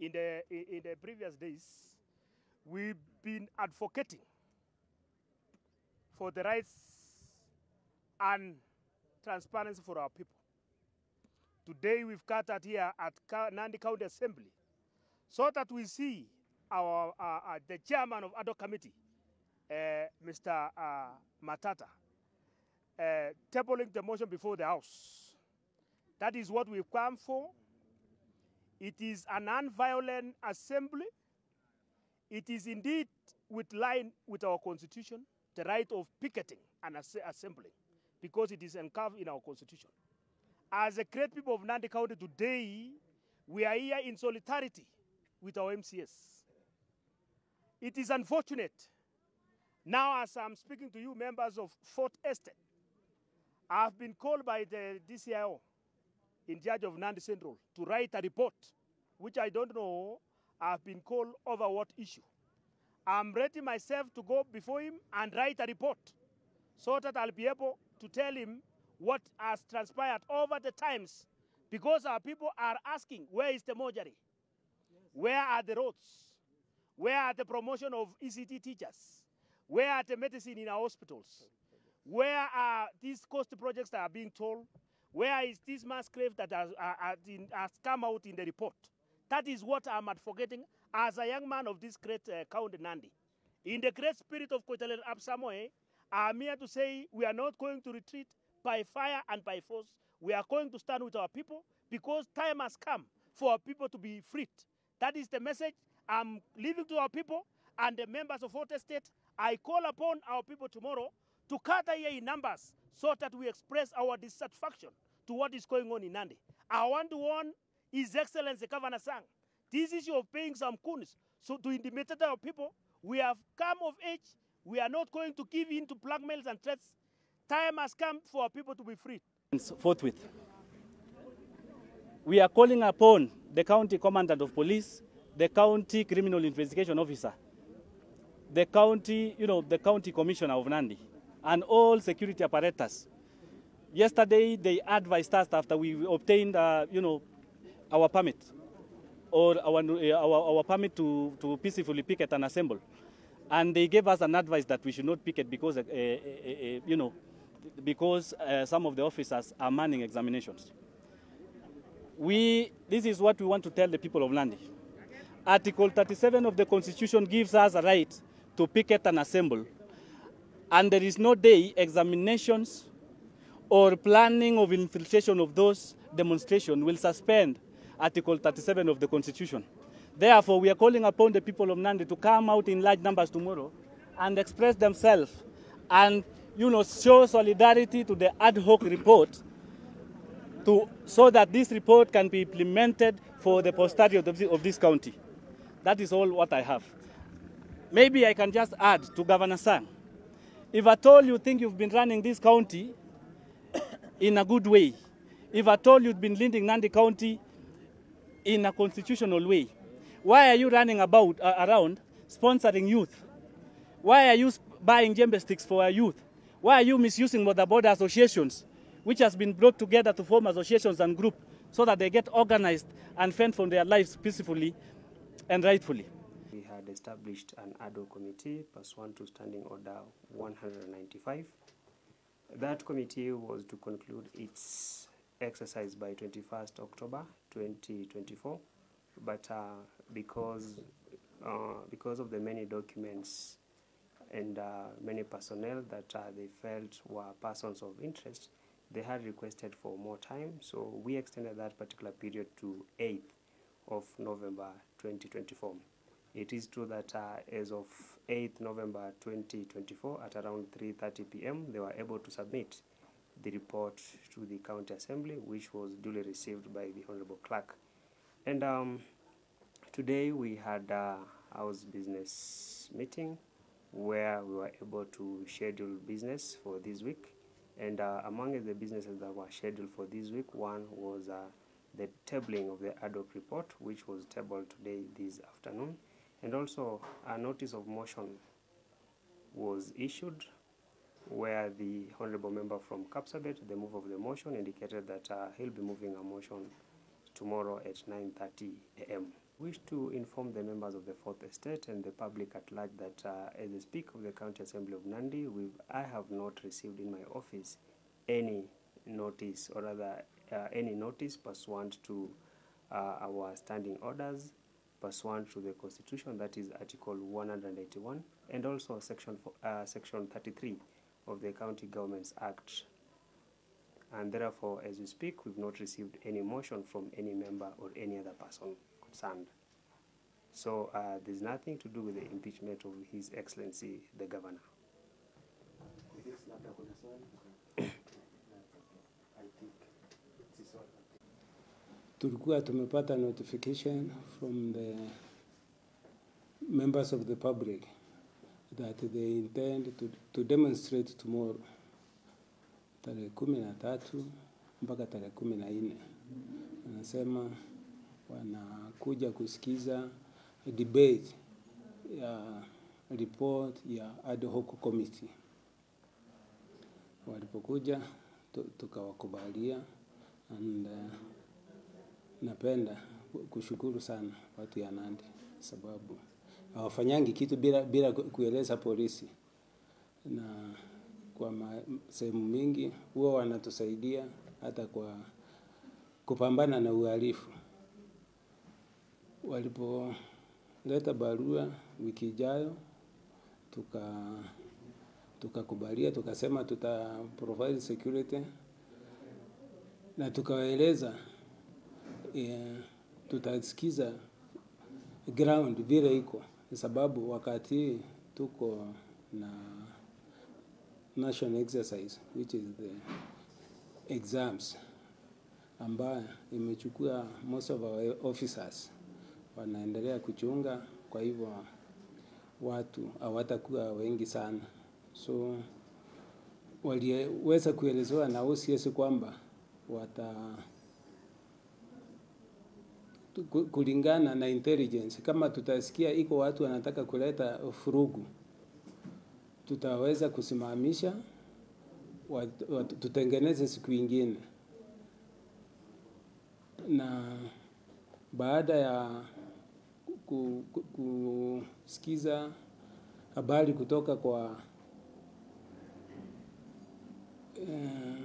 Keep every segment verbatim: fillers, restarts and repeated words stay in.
in the, in the previous days, we've been advocating for the rights and transparency for our people. Today we've gathered here at Nandi County Assembly so that we see our, our, our, the chairman of Ad Hoc Committee, uh, Mister Uh, Matata, uh, tabling the motion before the House. That is what we've come for. It is a non-violent assembly. It is indeed with line with our constitution, the right of picketing and as assembling, because it is encarved in our constitution. As a great people of Nandi County today, we are here in solidarity with our M C S. It is unfortunate. Now, as I'm speaking to you, members of Fort Estate, I've been called by the D C I O in charge of Nandi Central to write a report, which I don't know, I've been called over what issue. I'm ready myself to go before him and write a report so that I'll be able to tell him what has transpired over the times, because our people are asking, where is the mortuary? Yes. Where are the roads? Where are the promotion of E C T teachers? Where are the medicine in our hospitals? Where are these cost projects that are being told? Where is this mass grave that has, uh, has come out in the report? That is what I'm advocating as a young man of this great uh, county, Nandi. In the great spirit of Koitalel Arap Samoei, I'm here to say we are not going to retreat by fire and by force. We are going to stand with our people because time has come for our people to be freed. That is the message I'm leaving to our people and the members of Fort Estate. I call upon our people tomorrow to gather here in numbers so that we express our dissatisfaction to what is going on in Nandi. I want to warn His Excellency Governor Sang, this issue of paying some kunis, so to intimidate our people, we have come of age. We are not going to give in to blackmails and threats. Time has come for our people to be free. Forthwith, we are calling upon the county commandant of police, the county criminal investigation officer, the county, you know, the county commissioner of Nandi, and all security apparatus. Yesterday, they advised us after we obtained, uh, you know, our permit, or our, our, our permit to, to peacefully picket and assemble. And they gave us an advice that we should not picket because, uh, uh, uh, you know, because uh, some of the officers are manning examinations. We, this is what we want to tell the people of Nandi. Article thirty-seven of the Constitution gives us a right to picket and assemble. And there is no day examinations or planning of infiltration of those demonstrations will suspend Article thirty-seven of the Constitution. Therefore, we are calling upon the people of Nandi to come out in large numbers tomorrow and express themselves and, you know, show solidarity to the ad hoc report to, so that this report can be implemented for the posterity of, the, of this county. That is all what I have. Maybe I can just add to Governor Sang. If at all you think you've been running this county in a good way, if at all you've been leading Nandi County in a constitutional way, why are you running about uh, around sponsoring youth? Why are you buying djembe sticks for our youth? Why are you misusing mother border associations, which has been brought together to form associations and groups so that they get organized and fend for their lives peacefully and rightfully? We had established an ad hoc committee pursuant to Standing Order one hundred ninety-five. That committee was to conclude its exercise by twenty-first October twenty twenty-four, but uh, because, uh, because of the many documents and uh, many personnel that uh, they felt were persons of interest, they had requested for more time, so we extended that particular period to eighth of November twenty twenty-four. It is true that uh, as of eighth November twenty twenty-four, at around three thirty p m, they were able to submit the report to the County Assembly, which was duly received by the Honorable Clerk. And um, today we had a house business meeting where we were able to schedule business for this week. And uh, among the businesses that were scheduled for this week, one was uh, the tabling of the ad hoc report, which was tabled today this afternoon. And also a notice of motion was issued where the Honorable Member from Kapsabet, the move of the motion, indicated that uh, he'll be moving a motion tomorrow at nine thirty a m wish to inform the members of the Fourth Estate and the public at large that uh, as the Speaker of the County Assembly of Nandi, we've, I have not received in my office any notice, or rather uh, any notice pursuant to uh, our standing orders, pursuant to the Constitution, that is Article One Hundred Eighty One, and also Section uh, Section Thirty Three of the County Governments Act. And therefore, as we speak, we've not received any motion from any member or any other person concerned. So uh, there's nothing to do with the impeachment of His Excellency the Governor. Tulikuwa tumepata notification from the members of the public that they intend to, to demonstrate tomorrow, tarehe kumi na tatu mpaka tarehe kumi na nne. Wanasema wanakuja kusikiza debate ya report ya Ad Hoc Committee. Walipokuja tukawakubalia, and uh, napenda kushukuru sana watu ya Nandi sababu hawafanyangi kitu bila, bila kueleza polisi, na kwa sehemu mingi huwa wanatusaidia hata kwa kupambana na uhalifu. Walipoleta barua wiki ijayo tuka tukakubalia, tukasema tuta provide security, na tukawaeleza yeah, tutasikiza ground vile iko, sababu wakati tuko na national exercise which is the exams ambayo imechukua most of our officers, wanaendelea kuchunga, kwa hivyo watu hawatakuwa wengi sana. So waliweza kuelezewa na O C S kwamba wata kulingana na intelligence, kama tutasikia iko watu wanataka kuleta furugu, tutaweza kusimamisha, wat, wat, tutengeneze siku nyingine. Na baada ya kusikiza habari kutoka kwa uh,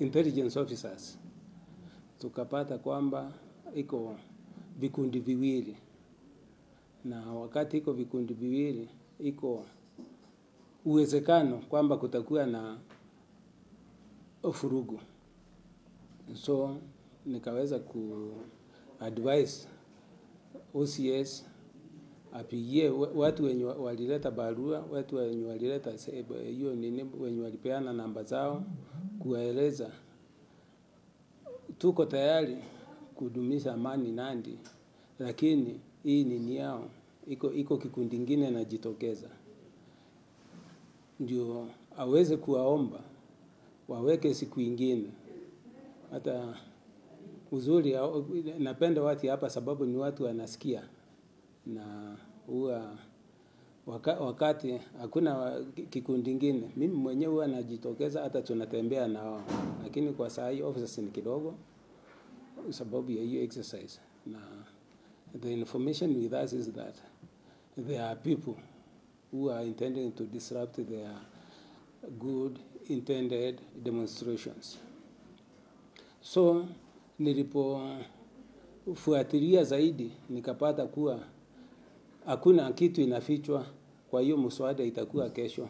intelligence officers, tukapata kwamba iko vikundi viwili, na wakati iko vikundi viwili iko uwezekano kwamba kutakuwa na furugu. So nikaweza ku advise O C S apigie watu wenye walileta barua, watu wenye walileta hiyo nini, wenye walipeana namba zao, kueleza tuko tayari kudumisha amani Nandi, lakini hii nini yao iko iko kikundi kingine najitokeza, ndio aweze kuwaomba waweke siku nyingine. Hata uzuri napenda watu hapa sababu ni watu wanasikia, na huwa waka, wakati hakuna kikundi kingine, mimi mwenyewe huwa najitokeza, hata tunatembea na wao, lakini kwa saa hii officers ni kidogo sababu ya hiyo exercise. Na the information with us is that there are people who are intending to disrupt their good intended demonstrations. So nilipofuatilia zaidi nikapata kuwa hakuna kitu inafichwa, kwa hiyo mswada itakuwa kesho.